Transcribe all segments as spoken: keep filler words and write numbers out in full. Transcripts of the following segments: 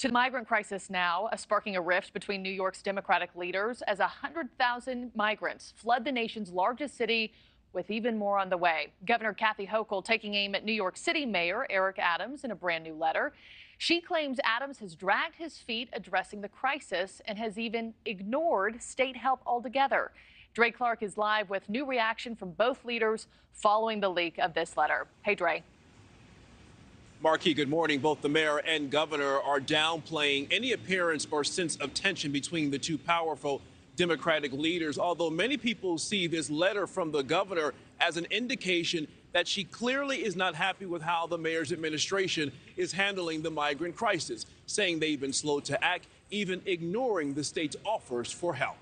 To the migrant crisis now, a sparking a rift between New York's Democratic leaders as one hundred thousand migrants flood the nation's largest city, with even more on the way. Governor Kathy Hochul taking aim at New York City Mayor Eric Adams in a brand new letter. She claims Adams has dragged his feet addressing the crisis and has even ignored state help altogether. Dre Clark is live with new reaction from both leaders following the leak of this letter. Hey, Dre. Marquis, good morning. Both the mayor and governor are downplaying any appearance or sense of tension between the two powerful Democratic leaders, although many people see this letter from the governor as an indication that she clearly is not happy with how the mayor's administration is handling the migrant crisis, saying they've been slow to act, even ignoring the state's offers for help.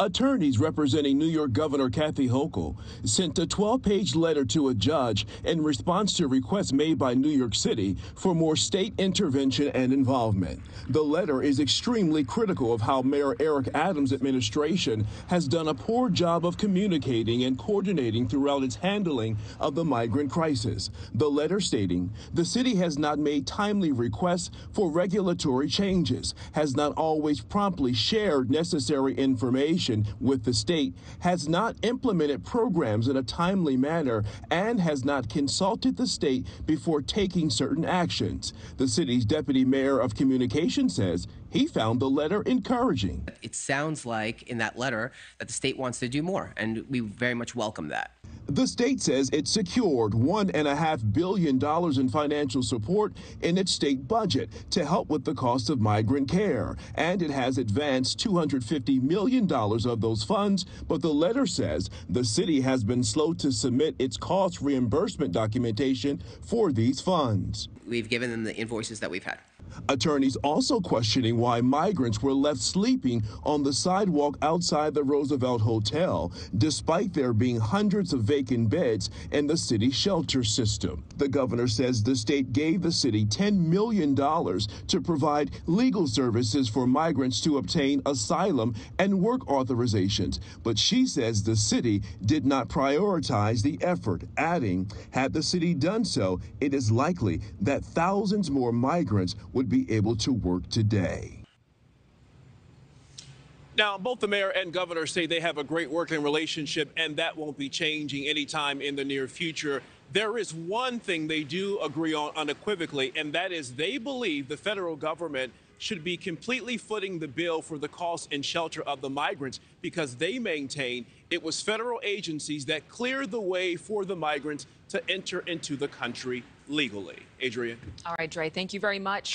Attorneys representing New York Governor Kathy Hochul sent a twelve page letter to a judge in response to requests made by New York City for more state intervention and involvement. The letter is extremely critical of how Mayor Eric Adams' administration has done a poor job of communicating and coordinating throughout its handling of the migrant crisis. The letter stating, "The city has not made timely requests for regulatory changes, has not always promptly shared necessary information with the state, has not implemented programs in a timely manner, and has not consulted the state before taking certain actions." The city's deputy mayor of communication says he found the letter encouraging. It sounds like in that letter that the state wants to do more, and we very much welcome that. The state says it secured one point five billion dollars in financial support in its state budget to help with the cost of migrant care, and it has advanced two hundred fifty million dollars of those funds, but the letter says the city has been slow to submit its cost reimbursement documentation for these funds. We've given them the invoices that we've had. Attorneys also questioning why migrants were left sleeping on the sidewalk outside the Roosevelt Hotel, despite there being hundreds of vacant beds in the city shelter system. The governor says the state gave the city ten million dollars to provide legal services for migrants to obtain asylum and work authorizations, but she says the city did not prioritize the effort, adding, had the city done so, it is likely that thousands more migrants would be able to work today. Now, both the mayor and governor say they have a great working relationship, and that won't be changing anytime in the near future. There is one thing they do agree on unequivocally, and that is they believe the federal government should be completely footing the bill for the cost and shelter of the migrants, because they maintain it was federal agencies that cleared the way for the migrants to enter into the country legally. Adrian. All right, Dre, thank you very much.